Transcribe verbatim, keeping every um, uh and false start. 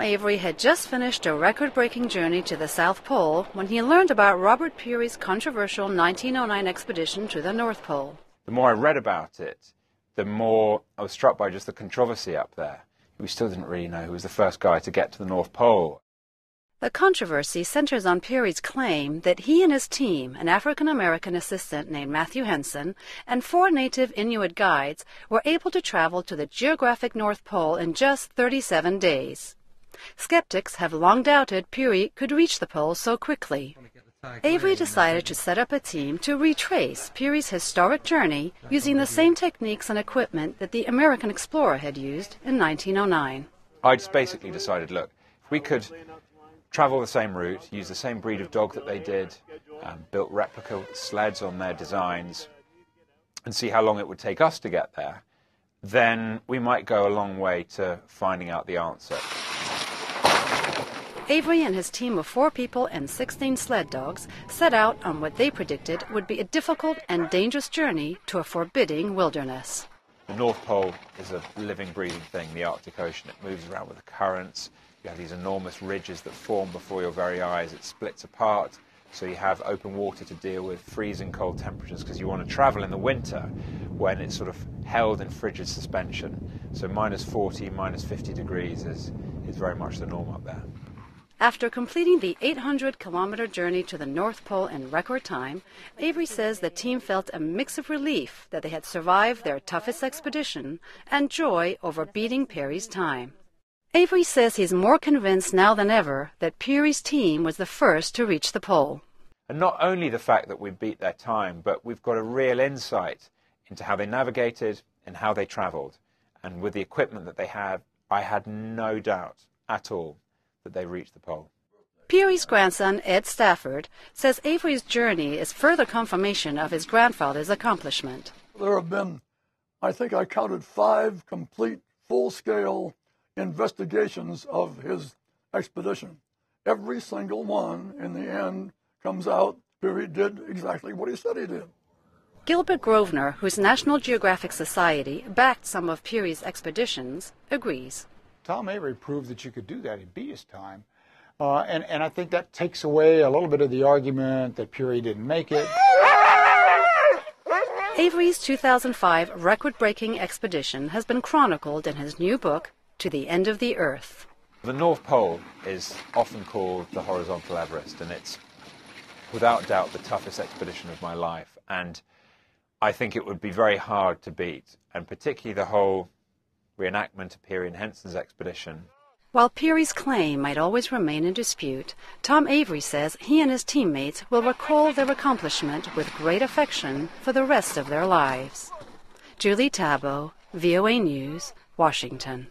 Tom Avery had just finished a record-breaking journey to the South Pole when he learned about Robert Peary's controversial nineteen oh nine expedition to the North Pole. The more I read about it, the more I was struck by just the controversy up there. We still didn't really know who was the first guy to get to the North Pole. The controversy centers on Peary's claim that he and his team, an African-American assistant named Matthew Henson, and four native Inuit guides, were able to travel to the geographic North Pole in just thirty-seven days. Skeptics have long doubted Peary could reach the pole so quickly. Avery decided to set up a team to retrace Peary's historic journey using the same techniques and equipment that the American explorer had used in nineteen oh nine. I just basically decided, look, if we could travel the same route, use the same breed of dog that they did, um, built replica sleds on their designs, and see how long it would take us to get there, then we might go a long way to finding out the answer. Avery and his team of four people and sixteen sled dogs set out on what they predicted would be a difficult and dangerous journey to a forbidding wilderness. The North Pole is a living, breathing thing, the Arctic Ocean. It moves around with the currents. You have these enormous ridges that form before your very eyes. It splits apart, so you have open water to deal with, freezing cold temperatures, because you want to travel in the winter when it's sort of held in frigid suspension. So minus forty, minus fifty degrees is, is very much the norm up there. After completing the eight hundred kilometer journey to the North Pole in record time, Avery says the team felt a mix of relief that they had survived their toughest expedition and joy over beating Peary's time. Avery says he's more convinced now than ever that Peary's team was the first to reach the pole. And not only the fact that we beat their time, but we've got a real insight into how they navigated and how they travelled. And with the equipment that they had, I had no doubt at all that they reached the pole. Peary's grandson, Ed Stafford, says Avery's journey is further confirmation of his grandfather's accomplishment. There have been, I think I counted, five complete full-scale investigations of his expedition. Every single one, in the end, comes out Peary did exactly what he said he did. Gilbert Grosvenor, whose National Geographic Society backed some of Peary's expeditions, agrees. Tom Avery proved that you could do that. He beat his time. Uh, and, and I think that takes away a little bit of the argument that Peary didn't make it. Avery's two thousand five record-breaking expedition has been chronicled in his new book, To the End of the Earth. The North Pole is often called the horizontal Everest, and it's without doubt the toughest expedition of my life. And I think it would be very hard to beat, and particularly the whole reenactment of Peary and Henson's expedition. While Peary's claim might always remain in dispute, Tom Avery says he and his teammates will recall their accomplishment with great affection for the rest of their lives. Julie Taboh, V O A News, Washington.